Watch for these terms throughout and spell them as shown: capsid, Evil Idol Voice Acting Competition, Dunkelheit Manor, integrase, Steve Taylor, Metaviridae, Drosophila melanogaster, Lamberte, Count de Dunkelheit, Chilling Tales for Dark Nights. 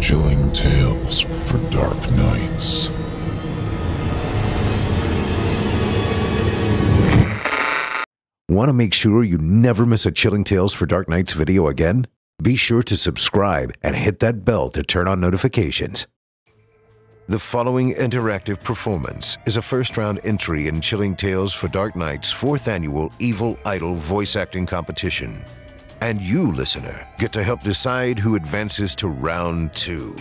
Chilling Tales for Dark Nights. Want to make sure you never miss a Chilling Tales for Dark Nights video again? Be sure to subscribe and hit that bell to turn on notifications. The following interactive performance is a first-round entry in Chilling Tales for Dark Nights' 4th annual Evil Idol Voice Acting Competition. And you, listener, get to help decide who advances to round 2.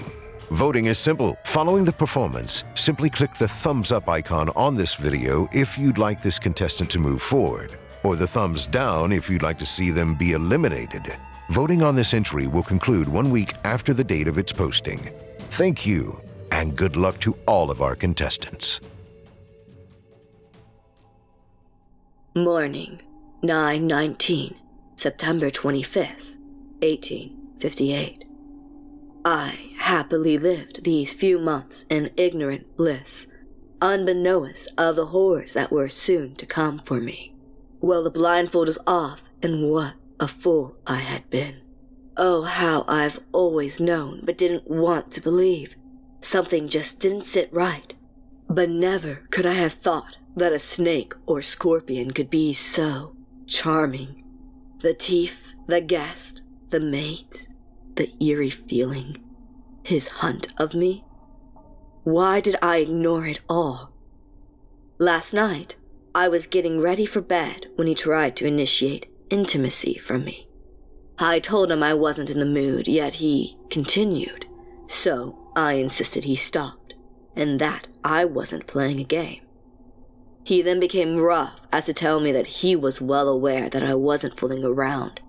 Voting is simple. Following the performance, simply click the thumbs up icon on this video if you'd like this contestant to move forward, or the thumbs down if you'd like to see them be eliminated. Voting on this entry will conclude 1 week after the date of its posting. Thank you, and good luck to all of our contestants. Morning, 9/19. September 25th, 1858. I happily lived these few months in ignorant bliss, unbeknownst of the horrors that were soon to come for me. Well, the blindfold is off, and what a fool I had been. Oh, how I've always known, but didn't want to believe. Something just didn't sit right. But never could I have thought that a snake or scorpion could be so charming. The teeth, the ghast, the mate, the eerie feeling, his hunt of me. Why did I ignore it all? Last night, I was getting ready for bed when he tried to initiate intimacy from me. I told him I wasn't in the mood, yet he continued, so I insisted he stopped, and that I wasn't playing a game. He then became rough as to tell me that he was well aware that I wasn't fooling around,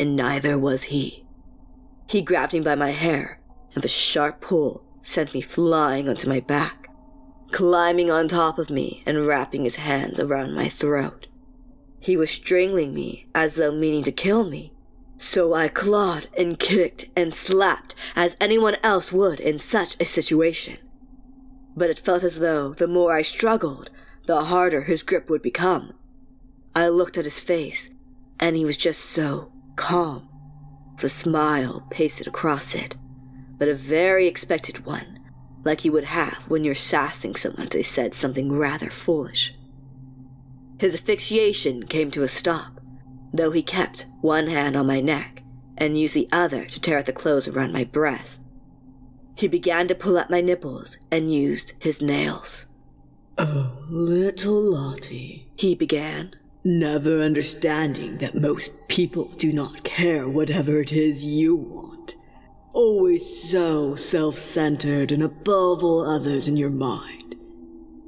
and neither was he. He grabbed me by my hair, and with a sharp pull sent me flying onto my back, climbing on top of me and wrapping his hands around my throat. He was strangling me as though meaning to kill me, so I clawed and kicked and slapped as anyone else would in such a situation. But it felt as though the more I struggled, the harder his grip would become. I looked at his face, and he was just so calm, with a smile pasted across it, but a very expectant one, like you would have when you're sassing someone if they said something rather foolish. His asphyxiation came to a stop, though he kept one hand on my neck and used the other to tear at the clothes around my breast. He began to pull at my nipples and used his nails. "Oh, little Lottie," he began, "never understanding that most people do not care whatever it is you want. Always so self-centered and above all others in your mind.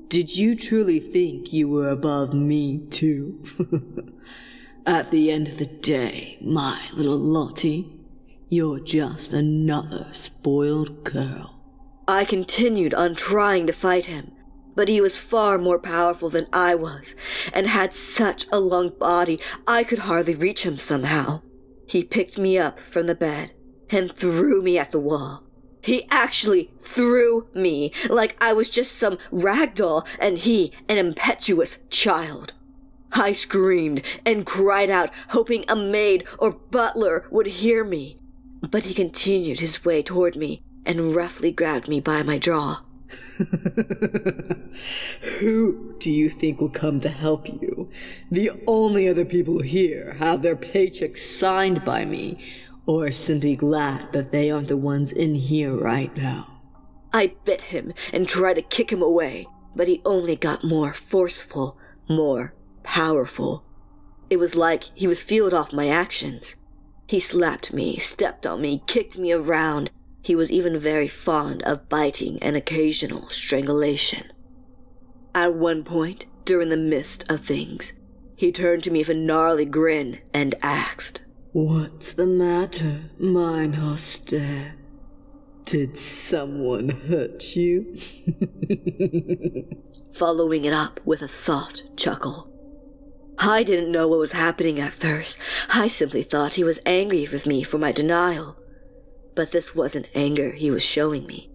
Did you truly think you were above me, too? At the end of the day, my little Lottie, you're just another spoiled girl." I continued on trying to fight him, but he was far more powerful than I was, and had such a long body I could hardly reach him somehow. He picked me up from the bed and threw me at the wall. He actually threw me like I was just some rag doll and he an impetuous child. I screamed and cried out, hoping a maid or butler would hear me, but he continued his way toward me and roughly grabbed me by my jaw. "Who do you think will come to help you? The only other people here have their paychecks signed by me, or are simply glad that they aren't the ones in here right now." I bit him and tried to kick him away, but he only got more forceful, more powerful. It was like he was fueled off my actions. He slapped me, stepped on me, kicked me around. He was even very fond of biting and occasional strangulation. At one point, during the midst of things, he turned to me with a gnarly grin and asked, "What's the matter, mein Hoster? Did someone hurt you?" Following it up with a soft chuckle. I didn't know what was happening at first. I simply thought he was angry with me for my denial. But this wasn't anger he was showing me.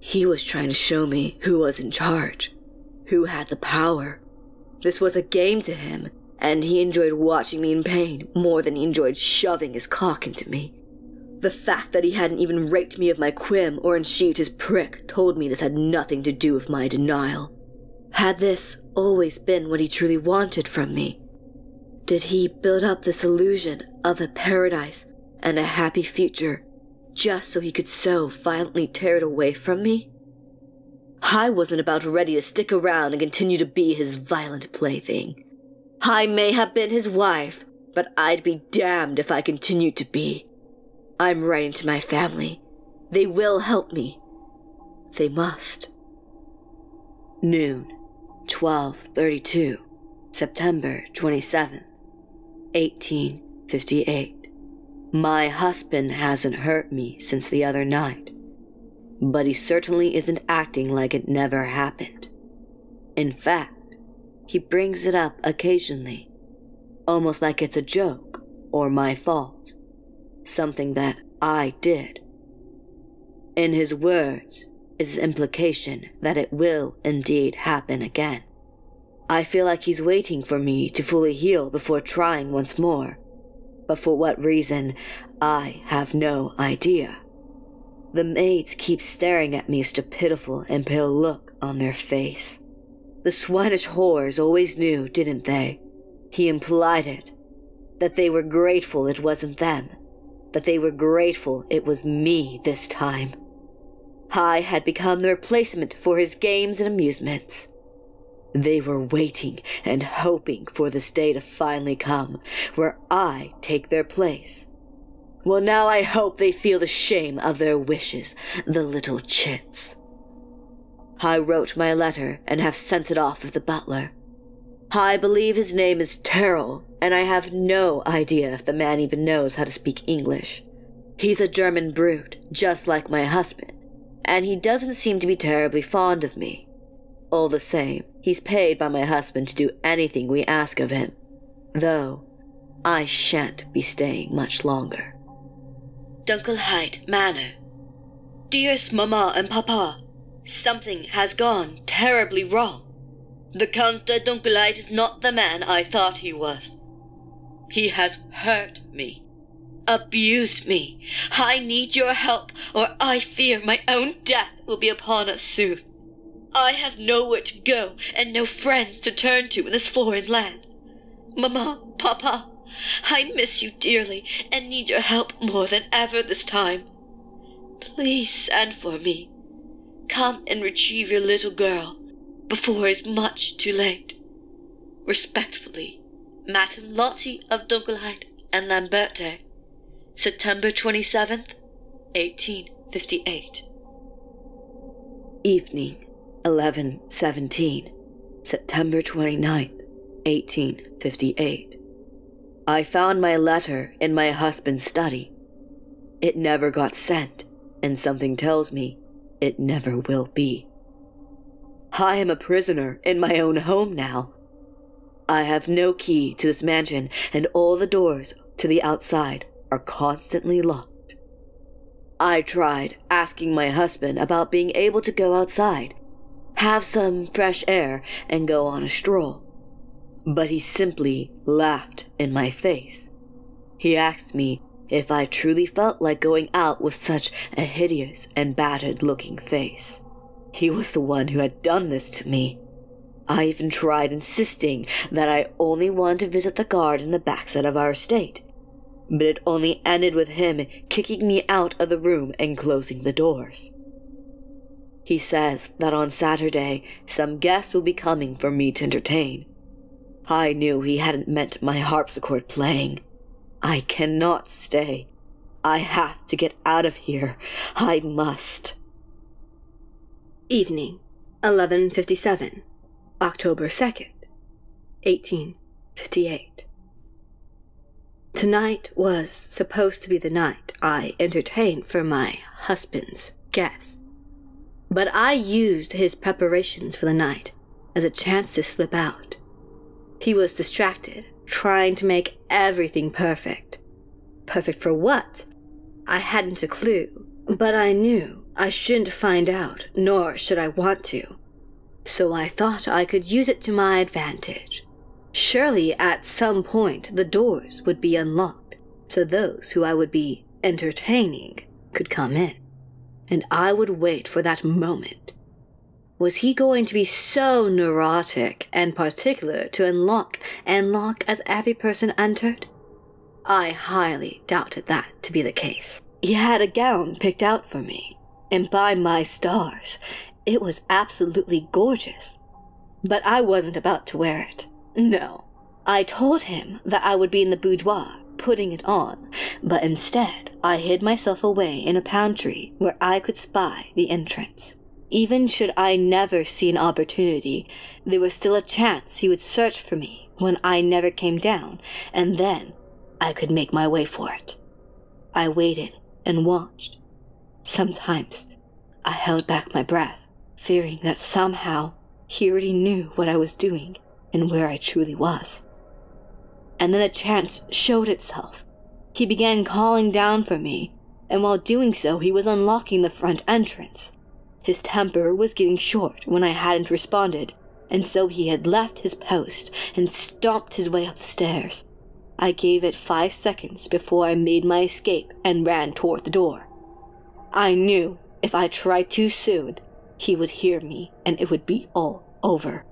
He was trying to show me who was in charge, who had the power. This was a game to him, and he enjoyed watching me in pain more than he enjoyed shoving his cock into me. The fact that he hadn't even raked me of my quim or unsheathed his prick told me this had nothing to do with my denial. Had this always been what he truly wanted from me? Did he build up this illusion of a paradise and a happy future just so he could so violently tear it away from me? I wasn't about ready to stick around and continue to be his violent plaything. I may have been his wife, but I'd be damned if I continued to be. I'm writing to my family. They will help me. They must. Noon, 12:32, September 27th, 1858. My husband hasn't hurt me since the other night, but he certainly isn't acting like it never happened. In fact, he brings it up occasionally, almost like it's a joke or my fault, something that I did. In his words is implication that it will indeed happen again. I feel like he's waiting for me to fully heal before trying once more, but for what reason, I have no idea. The maids keep staring at me with a pitiful and pale look on their face. The swinish whores always knew, didn't they? He implied it, that they were grateful it wasn't them, that they were grateful it was me this time. I had become the replacement for his games and amusements. They were waiting and hoping for this day to finally come, where I take their place. Well, now I hope they feel the shame of their wishes, the little chits. I wrote my letter and have sent it off with the butler. I believe his name is Terrell, and I have no idea if the man even knows how to speak English. He's a German brute, just like my husband, and he doesn't seem to be terribly fond of me. All the same, he's paid by my husband to do anything we ask of him, though I shan't be staying much longer. Dunkelheit Manor. Dearest Mama and Papa, something has gone terribly wrong. The Count de Dunkelheit is not the man I thought he was. He has hurt me. Abuse me. I need your help, or I fear my own death will be upon us soon. I have nowhere to go and no friends to turn to in this foreign land. Mama, Papa, I miss you dearly and need your help more than ever this time. Please send for me. Come and retrieve your little girl before it is much too late. Respectfully, Madame Lottie of Dunkelheit and Lamberte, September 27th, 1858. Evening, 11:17, September 29th, 1858. I found my letter in my husband's study. It never got sent, and something tells me it never will be. I am a prisoner in my own home now. I have no key to this mansion, and all the doors to the outside are constantly locked. I tried asking my husband about being able to go outside, have some fresh air, and go on a stroll, but he simply laughed in my face. He asked me if I truly felt like going out with such a hideous and battered-looking face. He was the one who had done this to me. I even tried insisting that I only wanted to visit the garden in the backside of our estate, but it only ended with him kicking me out of the room and closing the doors. He says that on Saturday, some guests will be coming for me to entertain. I knew he hadn't meant my harpsichord playing. I cannot stay. I have to get out of here. I must. Evening, 11:57, October 2nd, 1858. Tonight was supposed to be the night I entertained for my husband's guests, but I used his preparations for the night as a chance to slip out. He was distracted, trying to make everything perfect. Perfect for what? I hadn't a clue, but I knew I shouldn't find out, nor should I want to. So I thought I could use it to my advantage. Surely at some point the doors would be unlocked, so those who I would be entertaining could come in, and I would wait for that moment. Was he going to be so neurotic and particular to unlock and lock as every person entered? I highly doubted that to be the case. He had a gown picked out for me, and by my stars, it was absolutely gorgeous. But I wasn't about to wear it. No. I told him that I would be in the boudoir, putting it on, but instead I hid myself away in a palm tree where I could spy the entrance. Even should I never see an opportunity, there was still a chance he would search for me when I never came down, and then I could make my way for it. I waited and watched. Sometimes I held back my breath, fearing that somehow he already knew what I was doing and where I truly was. And then the chance showed itself. He began calling down for me, and while doing so, he was unlocking the front entrance. His temper was getting short when I hadn't responded, and so he had left his post and stomped his way up the stairs. I gave it 5 seconds before I made my escape and ran toward the door. I knew if I tried too soon, he would hear me, and it would be all over.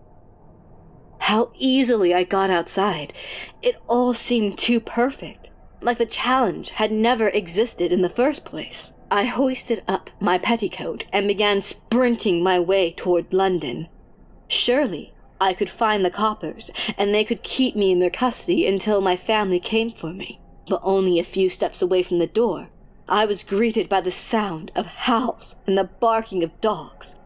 How easily I got outside. It all seemed too perfect, like the challenge had never existed in the first place. I hoisted up my petticoat and began sprinting my way toward London. Surely I could find the coppers, and they could keep me in their custody until my family came for me. But only a few steps away from the door, I was greeted by the sound of howls and the barking of dogs.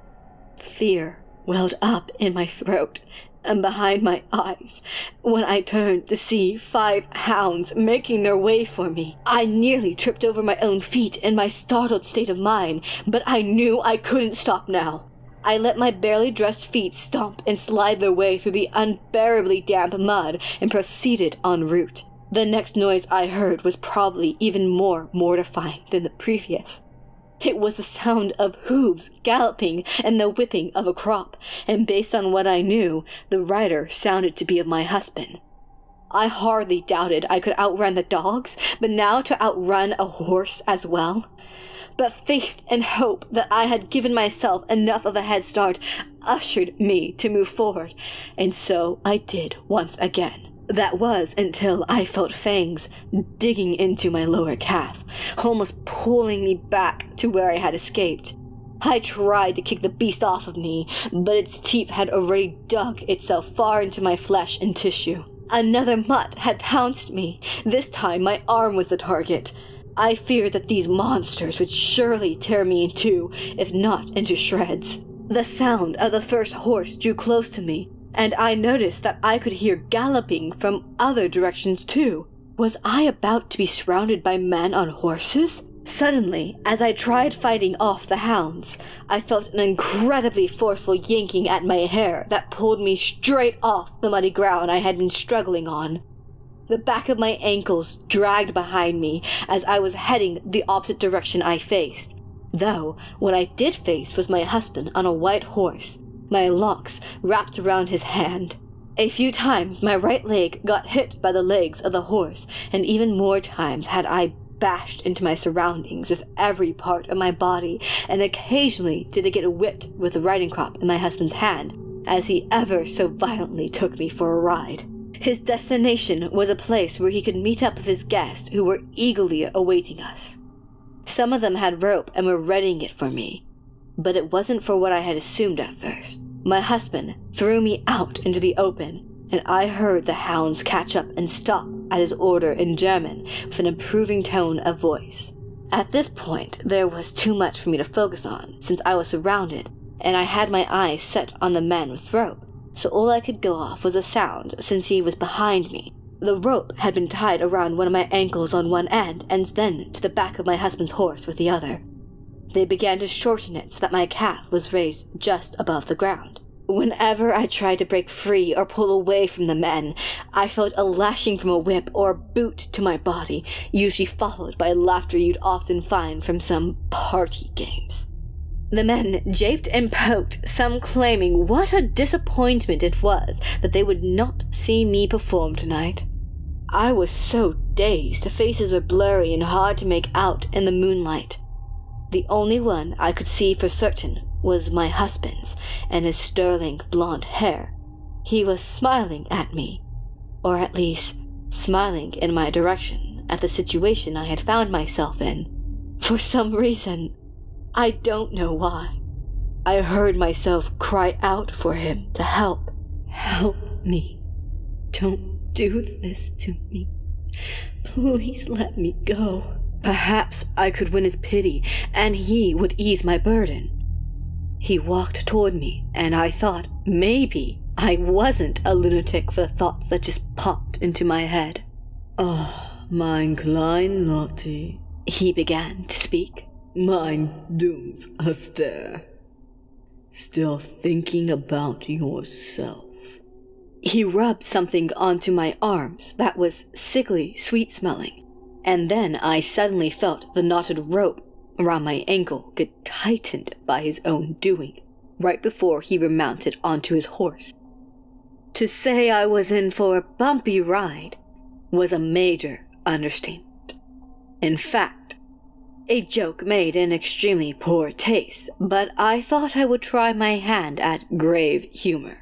Fear welled up in my throat and behind my eyes. When I turned to see 5 hounds making their way for me, I nearly tripped over my own feet in my startled state of mind, but I knew I couldn't stop now. I let my barely dressed feet stomp and slide their way through the unbearably damp mud and proceeded en route. The next noise I heard was probably even more mortifying than the previous. It was the sound of hooves galloping and the whipping of a crop, and based on what I knew, the rider sounded to be of my husband. I hardly doubted I could outrun the dogs, but now to outrun a horse as well? But faith and hope that I had given myself enough of a head start ushered me to move forward, and so I did once again. That was until I felt fangs digging into my lower calf, almost pulling me back to where I had escaped. I tried to kick the beast off of me, but its teeth had already dug itself far into my flesh and tissue. Another mutt had pounced me. This time my arm was the target. I feared that these monsters would surely tear me in two, if not into shreds. The sound of the first horse drew close to me, and I noticed that I could hear galloping from other directions too. Was I about to be surrounded by men on horses? Suddenly, as I tried fighting off the hounds, I felt an incredibly forceful yanking at my hair that pulled me straight off the muddy ground I had been struggling on. The back of my ankles dragged behind me as I was heading the opposite direction I faced, though what I did face was my husband on a white horse, my locks wrapped around his hand. A few times my right leg got hit by the legs of the horse, and even more times had I bashed into my surroundings with every part of my body, and occasionally did I get whipped with the riding crop in my husband's hand, as he ever so violently took me for a ride. His destination was a place where he could meet up with his guests who were eagerly awaiting us. Some of them had rope and were readying it for me, but it wasn't for what I had assumed at first. My husband threw me out into the open, and I heard the hounds catch up and stop at his order in German with an improving tone of voice. At this point, there was too much for me to focus on, since I was surrounded, and I had my eyes set on the man with rope, so all I could go off was a sound, since he was behind me. The rope had been tied around one of my ankles on one end, and then to the back of my husband's horse with the other. They began to shorten it so that my calf was raised just above the ground. Whenever I tried to break free or pull away from the men, I felt a lashing from a whip or a boot to my body, usually followed by laughter you'd often find from some party games. The men japed and poked, some claiming what a disappointment it was that they would not see me perform tonight. I was so dazed, the faces were blurry and hard to make out in the moonlight. The only one I could see for certain was my husband's and his sterling blonde hair. He was smiling at me, or at least smiling in my direction at the situation I had found myself in. For some reason, I don't know why, I heard myself cry out for him to help. Help me. Don't do this to me. Please let me go. Perhaps I could win his pity, and he would ease my burden. He walked toward me, and I thought maybe I wasn't a lunatic for the thoughts that just popped into my head. Ah, mein klein Lottie, he began to speak. Mein dooms austere. Still thinking about yourself. He rubbed something onto my arms that was sickly sweet-smelling, and then I suddenly felt the knotted rope around my ankle get tightened by his own doing, right before he remounted onto his horse. To say I was in for a bumpy ride was a major understatement. In fact, a joke made in extremely poor taste, but I thought I would try my hand at grave humor.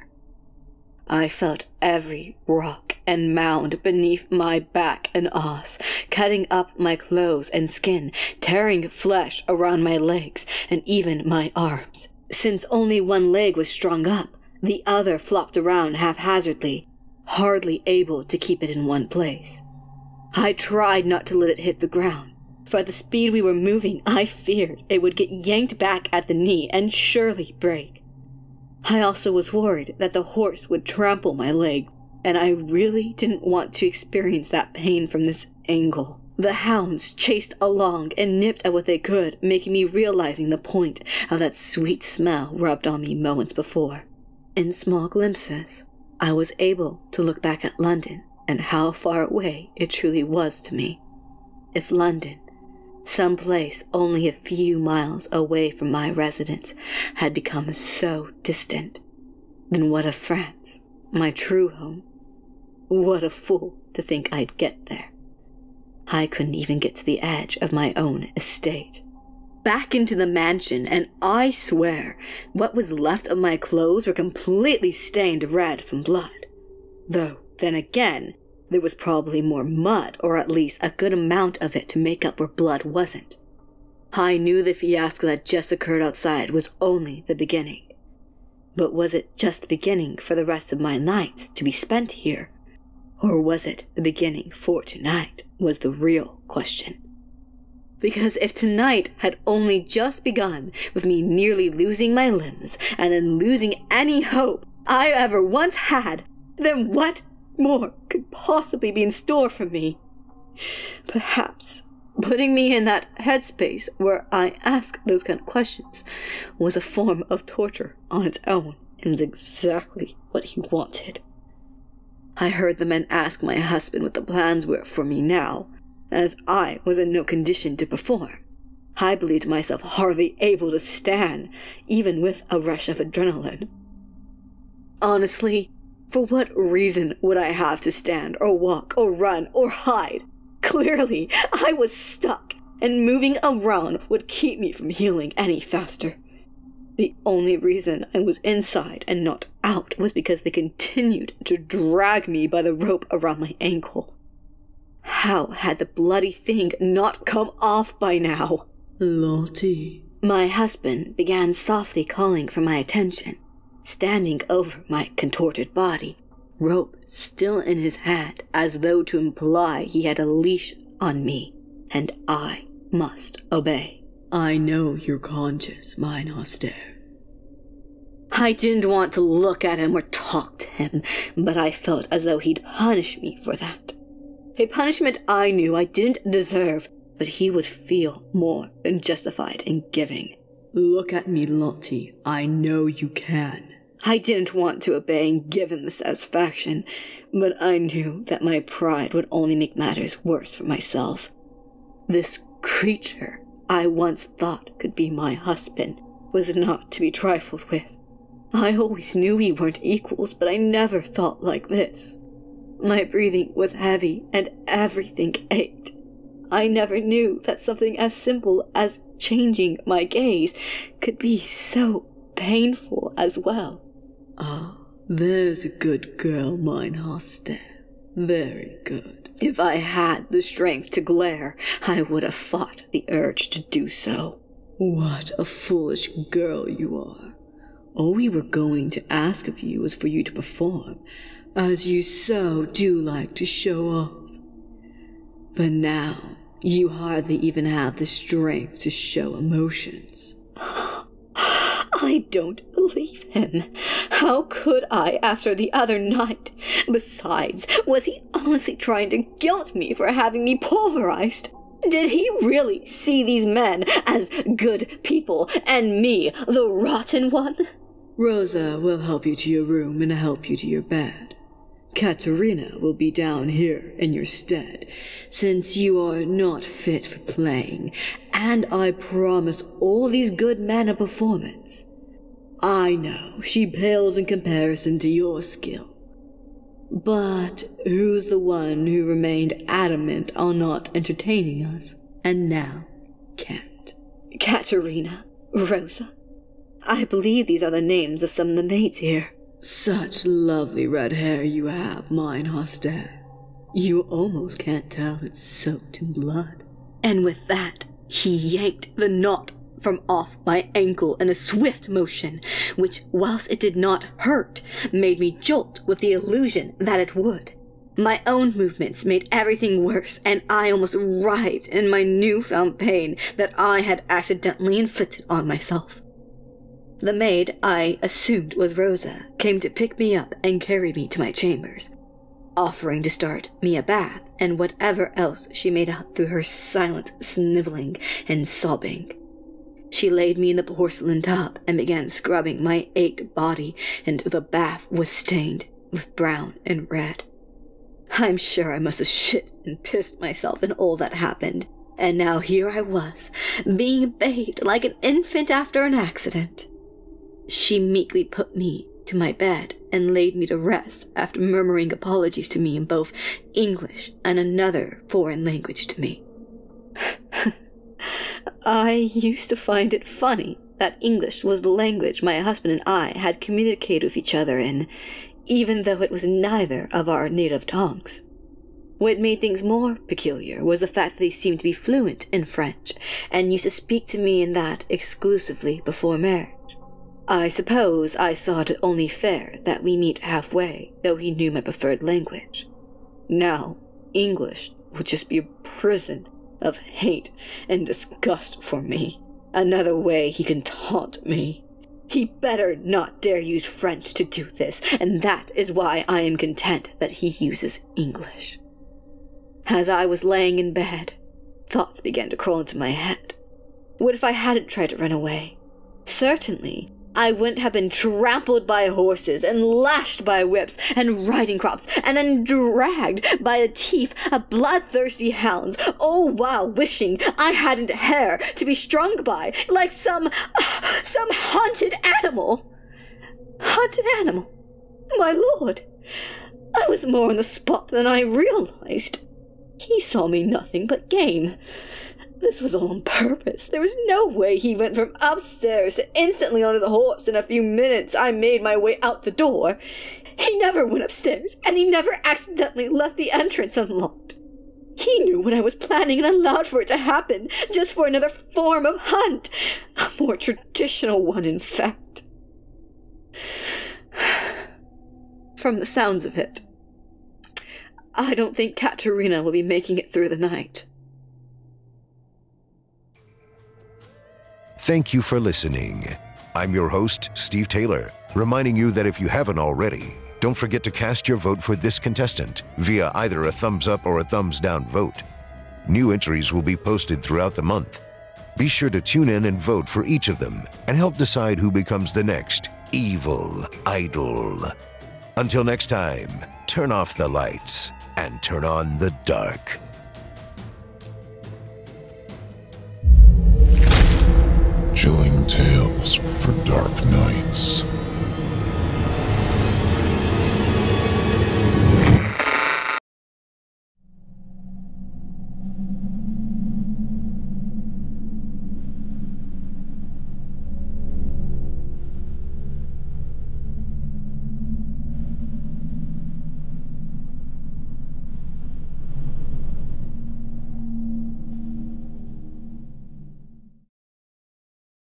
I felt every rock and mound beneath my back and arse, cutting up my clothes and skin, tearing flesh around my legs and even my arms. Since only one leg was strung up, the other flopped around haphazardly, hardly able to keep it in one place. I tried not to let it hit the ground, for at the speed we were moving, I feared it would get yanked back at the knee and surely break. I also was worried that the horse would trample my leg, and I really didn't want to experience that pain from this angle. The hounds chased along and nipped at what they could, making me realizing the point of that sweet smell rubbed on me moments before. In small glimpses, I was able to look back at London and how far away it truly was to me. If London, someplace only a few miles away from my residence, had become so distant, then what of France, my true home? What a fool to think I'd get there. I couldn't even get to the edge of my own estate. Back into the mansion, and I swear, what was left of my clothes were completely stained red from blood. Though, then again, there was probably more mud, or at least a good amount of it to make up where blood wasn't. I knew the fiasco that just occurred outside was only the beginning. But was it just the beginning for the rest of my nights to be spent here? Or was it the beginning for tonight was the real question? Because if tonight had only just begun with me nearly losing my limbs and then losing any hope I ever once had, then what more could possibly be in store for me? Perhaps putting me in that headspace where I ask those kind of questions was a form of torture on its own and was exactly what he wanted. I heard the men ask my husband what the plans were for me now, as I was in no condition to perform. I believed myself hardly able to stand, even with a rush of adrenaline. Honestly, for what reason would I have to stand or walk or run or hide? Clearly, I was stuck, and moving around would keep me from healing any faster. The only reason I was inside and not out was because they continued to drag me by the rope around my ankle. How had the bloody thing not come off by now? Lottie. My husband began softly calling for my attention, standing over my contorted body, rope still in his hand as though to imply he had a leash on me, and I must obey. I know you're conscious, mein austere. I didn't want to look at him or talk to him, but I felt as though he'd punish me for that. A punishment I knew I didn't deserve, but he would feel more than justified in giving. Look at me, Lottie. I know you can. I didn't want to obey and give him the satisfaction, but I knew that my pride would only make matters worse for myself. This creature I once thought could be my husband was not to be trifled with. I always knew we weren't equals, but I never felt like this. My breathing was heavy and everything ached. I never knew that something as simple as changing my gaze could be so painful as well. Ah, there's a good girl, mein Hoste. Very good. If I had the strength to glare, I would have fought the urge to do so. What a foolish girl you are. All we were going to ask of you was for you to perform, as you so do like to show off. But now, you hardly even have the strength to show emotions. I don't believe him. How could I after the other night? Besides, was he honestly trying to guilt me for having me pulverized? Did he really see these men as good people and me, the rotten one? Rosa will help you to your room and help you to your bed. Katerina will be down here in your stead, since you are not fit for playing, and I promised all these good men a performance. I know she pales in comparison to your skill. But who's the one who remained adamant on not entertaining us, and now can't? Katerina, Rosa. I believe these are the names of some of the maids here. Such lovely red hair you have, mein Hoste. You almost can't tell it's soaked in blood. And with that, he yanked the knot from off my ankle in a swift motion, which, whilst it did not hurt, made me jolt with the illusion that it would. My own movements made everything worse, and I almost writhed in my newfound pain that I had accidentally inflicted on myself. The maid, I assumed was Rosa, came to pick me up and carry me to my chambers, offering to start me a bath and whatever else she made out through her silent sniveling and sobbing. She laid me in the porcelain tub and began scrubbing my ached body, and the bath was stained with brown and red. I'm sure I must have shit and pissed myself in all that happened, and now here I was, being bathed like an infant after an accident. She meekly put me to my bed and laid me to rest after murmuring apologies to me in both English and another foreign language to me. I used to find it funny that English was the language my husband and I had communicated with each other in, even though it was neither of our native tongues. What made things more peculiar was the fact that he seemed to be fluent in French and used to speak to me in that exclusively before marriage. I suppose I thought it only fair that we meet halfway, though he knew my preferred language. Now, English would just be a prison of hate and disgust for me. Another way he can taunt me. He better not dare use French to do this, and that is why I am content that he uses English. As I was laying in bed, thoughts began to crawl into my head. What if I hadn't tried to run away? Certainly, I wouldn't have been trampled by horses and lashed by whips and riding crops and then dragged by the teeth of bloodthirsty hounds, all while wishing I hadn't hair to be strung by like some hunted animal. Hunted animal? My lord, I was more on the spot than I realized. He saw me nothing but game. This was all on purpose. There was no way he went from upstairs to instantly on his horse in a few minutes. I made my way out the door. He never went upstairs, and he never accidentally left the entrance unlocked. He knew what I was planning and allowed for it to happen, just for another form of hunt. A more traditional one, in fact. From the sounds of it, I don't think Katerina will be making it through the night. Thank you for listening. I'm your host, Steve Taylor, reminding you that if you haven't already, don't forget to cast your vote for this contestant via either a thumbs up or a thumbs down vote. New entries will be posted throughout the month. Be sure to tune in and vote for each of them and help decide who becomes the next Evil Idol. Until next time, turn off the lights and turn on the dark. Chilling Tales for Dark Nights.